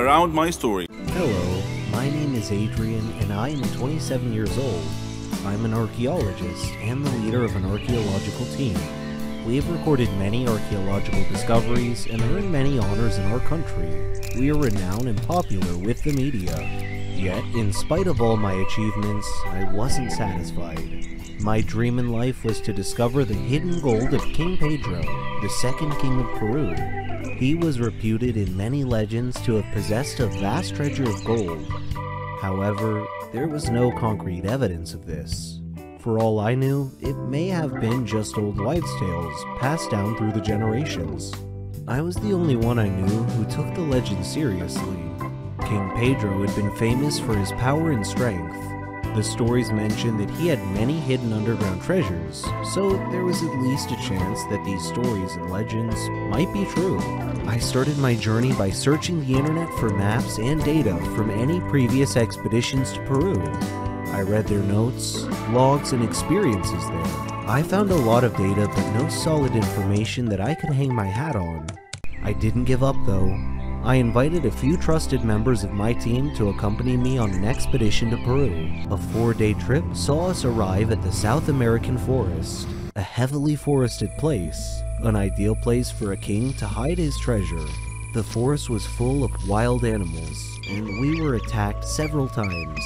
around my story. Hello, my name is Adrian and I am 27 years old. I'm an archaeologist and the leader of an archaeological team. We have recorded many archaeological discoveries and earned many honors in our country. We are renowned and popular with the media. Yet, in spite of all my achievements, I wasn't satisfied. My dream in life was to discover the hidden gold of King Pedro, the second king of Peru. He was reputed in many legends to have possessed a vast treasure of gold. However, there was no concrete evidence of this. For all I knew, it may have been just old wives' tales passed down through the generations. I was the only one I knew who took the legend seriously. King Pedro had been famous for his power and strength. The stories mentioned that he had many hidden underground treasures, so there was at least a chance that these stories and legends might be true. I started my journey by searching the internet for maps and data from any previous expeditions to Peru. I read their notes, logs, and experiences there. I found a lot of data but no solid information that I could hang my hat on. I didn't give up though. I invited a few trusted members of my team to accompany me on an expedition to Peru. A 4-day trip saw us arrive at the South American forest, a heavily forested place, an ideal place for a king to hide his treasure. The forest was full of wild animals, and we were attacked several times.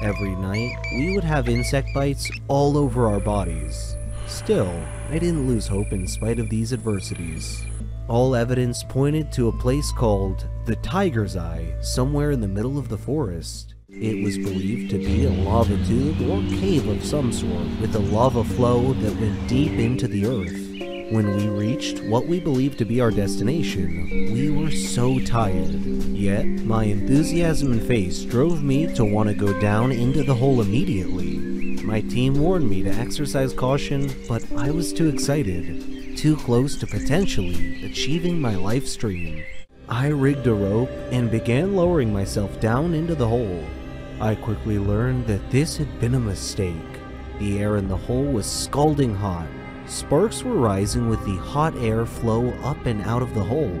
Every night, we would have insect bites all over our bodies. Still, I didn't lose hope in spite of these adversities. All evidence pointed to a place called the Tiger's Eye, somewhere in the middle of the forest. It was believed to be a lava tube or cave of some sort, with a lava flow that went deep into the earth. When we reached what we believed to be our destination, we were so tired. Yet, my enthusiasm and faith drove me to want to go down into the hole immediately. My team warned me to exercise caution, but I was too excited, too close to potentially achieving my life's dream. I rigged a rope and began lowering myself down into the hole. I quickly learned that this had been a mistake. The air in the hole was scalding hot. Sparks were rising with the hot air flow up and out of the hole.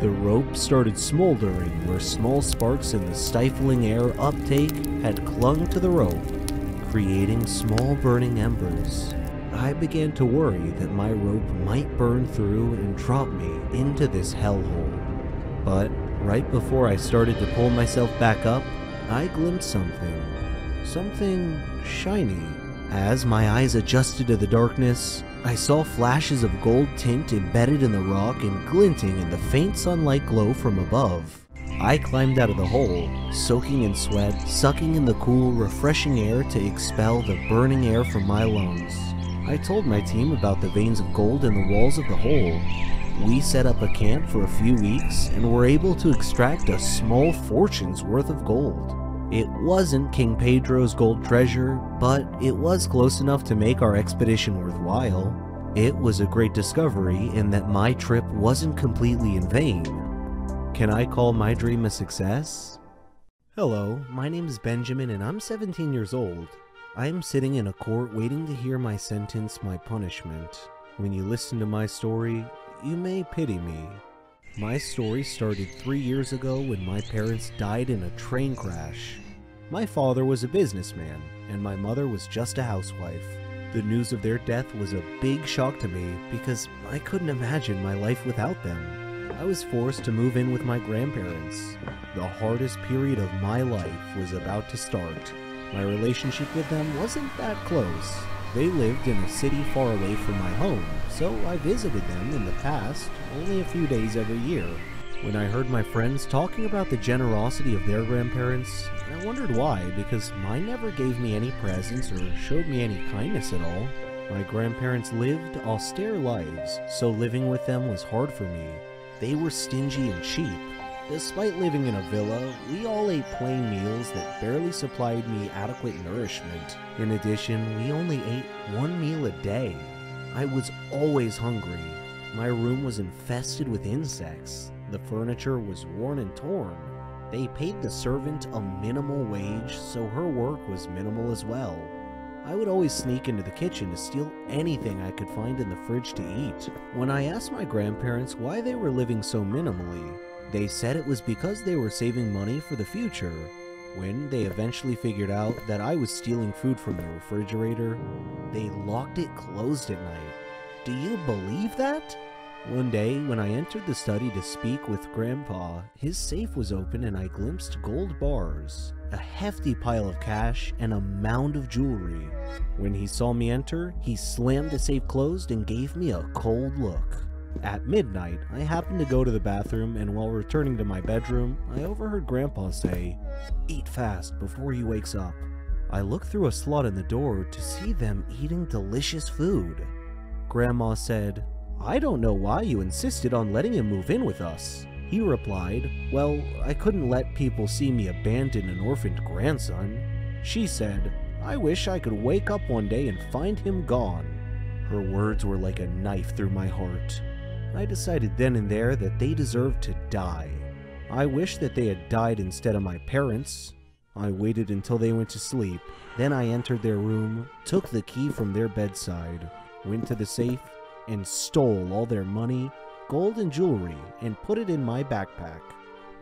The rope started smoldering where small sparks in the stifling air uptake had clung to the rope, creating small burning embers. I began to worry that my rope might burn through and drop me into this hellhole. But right before I started to pull myself back up, I glimpsed something. Something shiny. As my eyes adjusted to the darkness, I saw flashes of gold tint embedded in the rock and glinting in the faint sunlight glow from above. I climbed out of the hole, soaking in sweat, sucking in the cool, refreshing air to expel the burning air from my lungs. I told my team about the veins of gold in the walls of the hole. We set up a camp for a few weeks and were able to extract a small fortune's worth of gold. It wasn't King Pedro's gold treasure, but it was close enough to make our expedition worthwhile. It was a great discovery in that my trip wasn't completely in vain. Can I call my dream a success? Hello, my name is Benjamin and I'm 17 years old. I am sitting in a court waiting to hear my sentence, my punishment. When you listen to my story, you may pity me. My story started 3 years ago when my parents died in a train crash. My father was a businessman, and my mother was just a housewife. The news of their death was a big shock to me because I couldn't imagine my life without them. I was forced to move in with my grandparents. The hardest period of my life was about to start. My relationship with them wasn't that close. They lived in a city far away from my home, so I visited them in the past only a few days every year. When I heard my friends talking about the generosity of their grandparents, I wondered why, because mine never gave me any presents or showed me any kindness at all. My grandparents lived austere lives, so living with them was hard for me. They were stingy and cheap. Despite living in a villa, we all ate plain meals that barely supplied me adequate nourishment. In addition, we only ate one meal a day. I was always hungry. My room was infested with insects. The furniture was worn and torn. They paid the servant a minimal wage, so her work was minimal as well. I would always sneak into the kitchen to steal anything I could find in the fridge to eat. When I asked my grandparents why they were living so minimally, They said it was because they were saving money for the future, when they eventually figured out that I was stealing food from the refrigerator. They locked it closed at night. Do you believe that? One day, when I entered the study to speak with Grandpa, his safe was open and I glimpsed gold bars, a hefty pile of cash, and a mound of jewelry. When he saw me enter, he slammed the safe closed and gave me a cold look. At midnight, I happened to go to the bathroom, and while returning to my bedroom, I overheard Grandpa say, "Eat fast before he wakes up." I looked through a slot in the door to see them eating delicious food. Grandma said, "I don't know why you insisted on letting him move in with us." He replied, "Well, I couldn't let people see me abandon an orphaned grandson." She said, "I wish I could wake up one day and find him gone." Her words were like a knife through my heart. I decided then and there that they deserved to die. I wish that they had died instead of my parents. I waited until they went to sleep, then I entered their room, took the key from their bedside, went to the safe, and stole all their money, gold and jewelry, and put it in my backpack.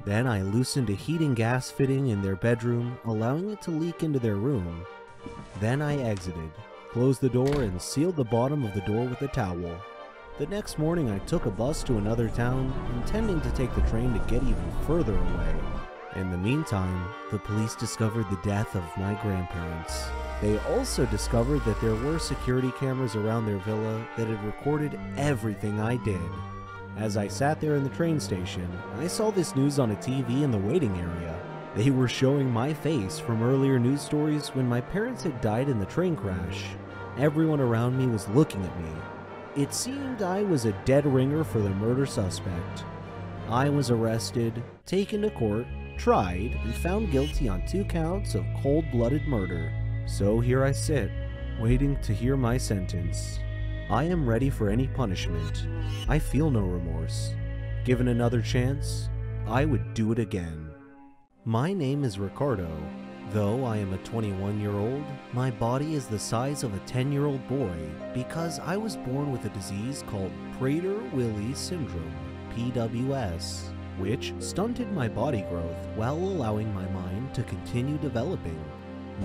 Then I loosened a heat and gas fitting in their bedroom, allowing it to leak into their room. Then I exited, closed the door, and sealed the bottom of the door with a towel. The next morning I took a bus to another town, intending to take the train to get even further away. In the meantime, the police discovered the death of my grandparents. They also discovered that there were security cameras around their villa that had recorded everything I did. As I sat there in the train station, I saw this news on a TV in the waiting area. They were showing my face from earlier news stories when my parents had died in the train crash. Everyone around me was looking at me. It seemed I was a dead ringer for the murder suspect. I was arrested, taken to court, tried, and found guilty on 2 counts of cold-blooded murder. So here I sit, waiting to hear my sentence. I am ready for any punishment. I feel no remorse. Given another chance, I would do it again. My name is Ricardo. Though I am a 21-year-old, my body is the size of a 10-year-old boy because I was born with a disease called Prader-Willi Syndrome, PWS, which stunted my body growth while allowing my mind to continue developing.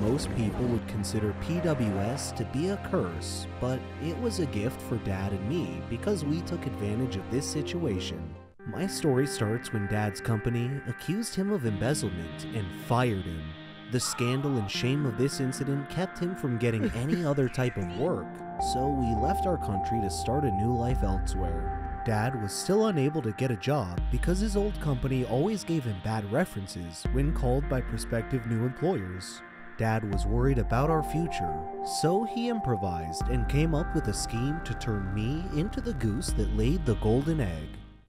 Most people would consider PWS to be a curse, but it was a gift for Dad and me because we took advantage of this situation. My story starts when Dad's company accused him of embezzlement and fired him. The scandal and shame of this incident kept him from getting any other type of work, so we left our country to start a new life elsewhere. Dad was still unable to get a job because his old company always gave him bad references when called by prospective new employers. Dad was worried about our future, so he improvised and came up with a scheme to turn me into the goose that laid the golden egg.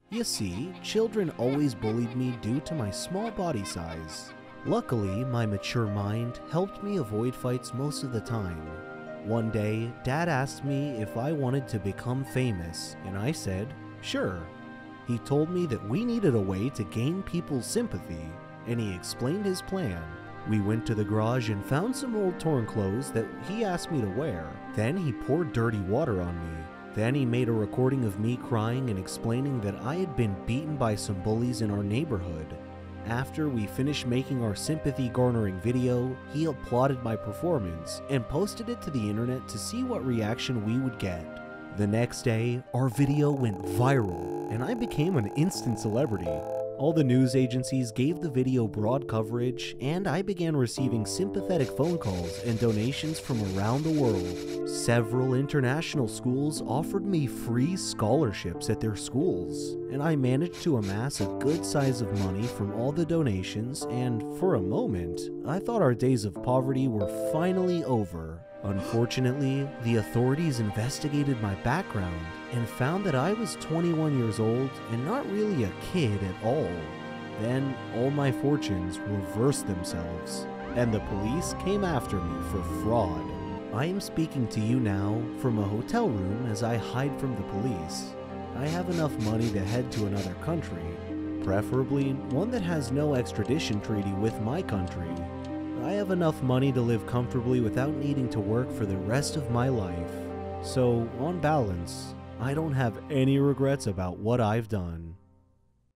You see, children always bullied me due to my small body size. Luckily, my mature mind helped me avoid fights most of the time. One day, Dad asked me if I wanted to become famous, and I said, sure. He told me that we needed a way to gain people's sympathy, and he explained his plan. We went to the garage and found some old torn clothes that he asked me to wear. Then he poured dirty water on me. Then he made a recording of me crying and explaining that I had been beaten by some bullies in our neighborhood. After we finished making our sympathy-garnering video, he applauded my performance and posted it to the internet to see what reaction we would get. The next day, our video went viral, and I became an instant celebrity. All the news agencies gave the video broad coverage, and I began receiving sympathetic phone calls and donations from around the world. Several international schools offered me free scholarships at their schools, and I managed to amass a good size of money from all the donations, and for a moment, I thought our days of poverty were finally over. Unfortunately, the authorities investigated my background and found that I was 21 years old and not really a kid at all. Then, all my fortunes reversed themselves, and the police came after me for fraud. I am speaking to you now from a hotel room as I hide from the police. I have enough money to head to another country, preferably one that has no extradition treaty with my country. I have enough money to live comfortably without needing to work for the rest of my life. So, on balance, I don't have any regrets about what I've done.